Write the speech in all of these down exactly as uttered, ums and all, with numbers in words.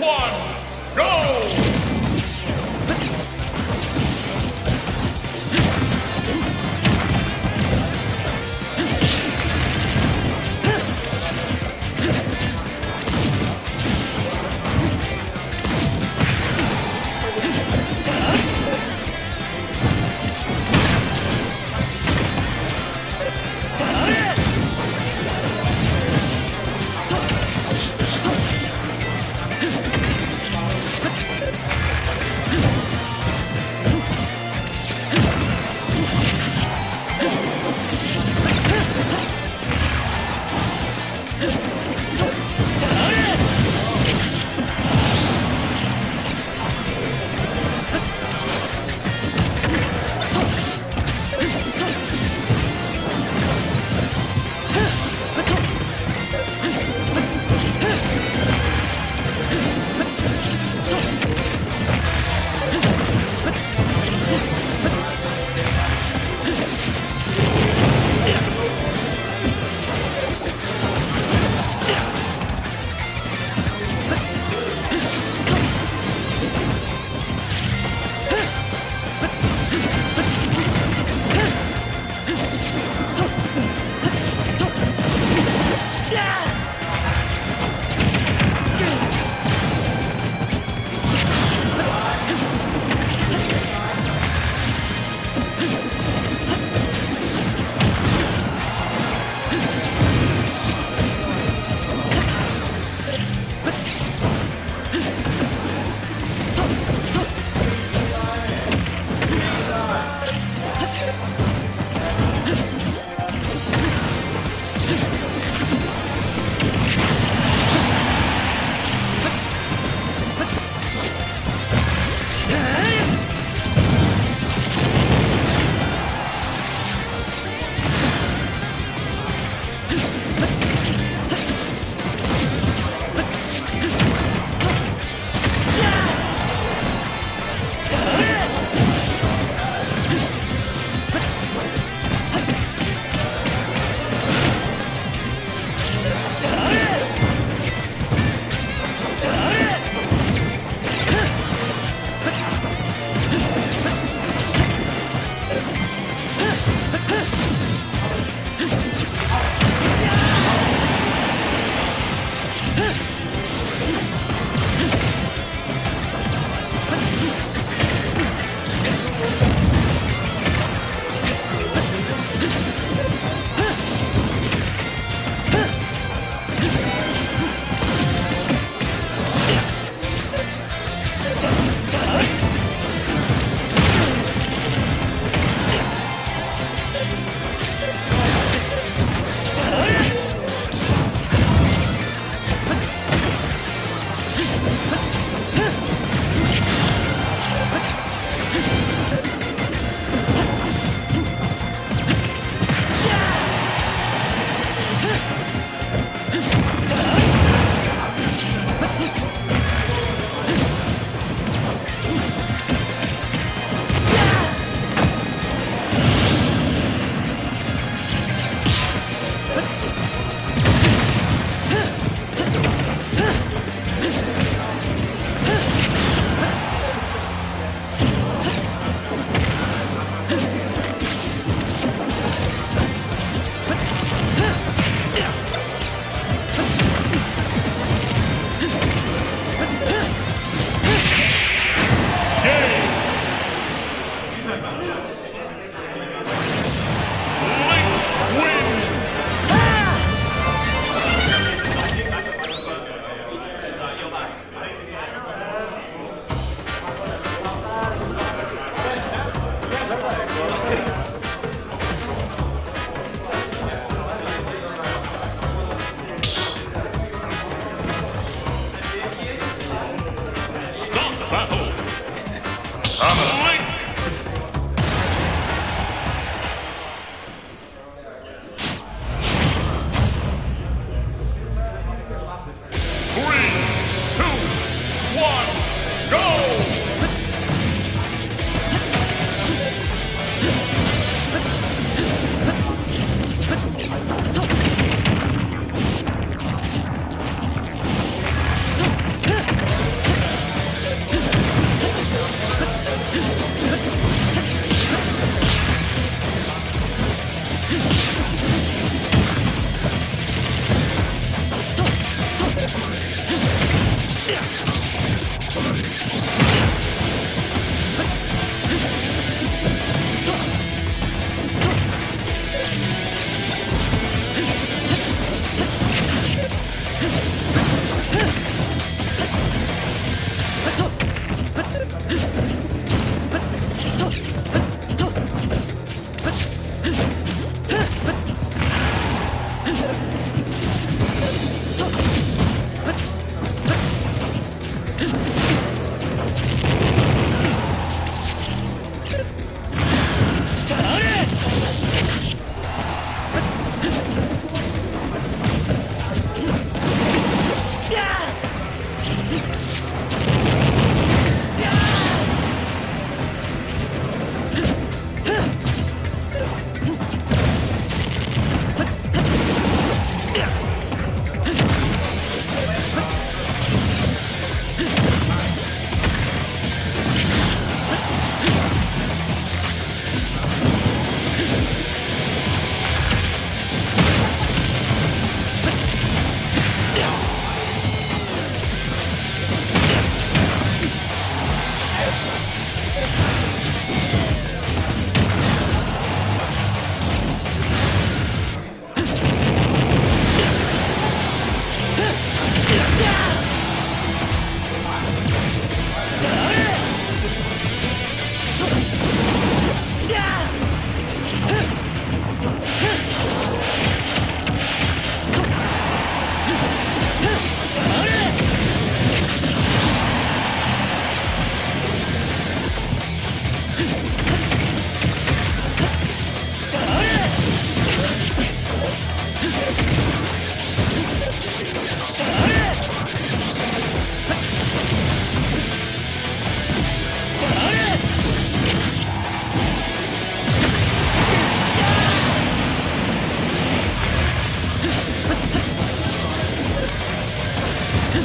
one, go! Huh!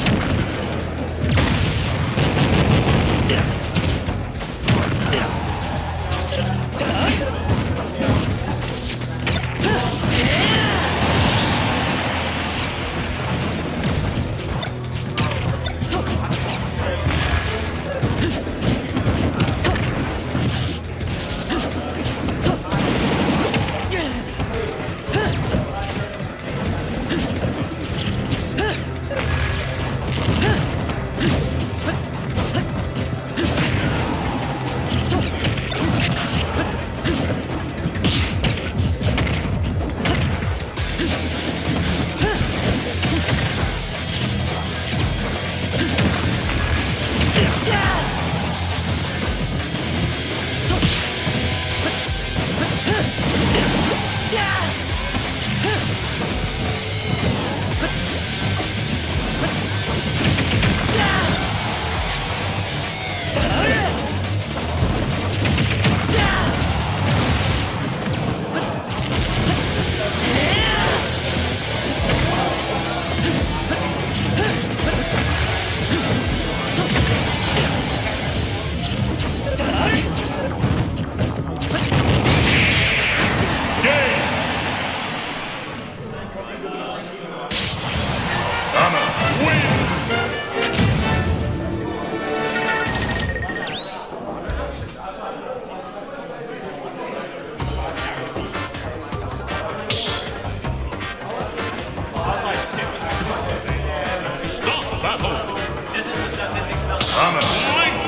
I'm a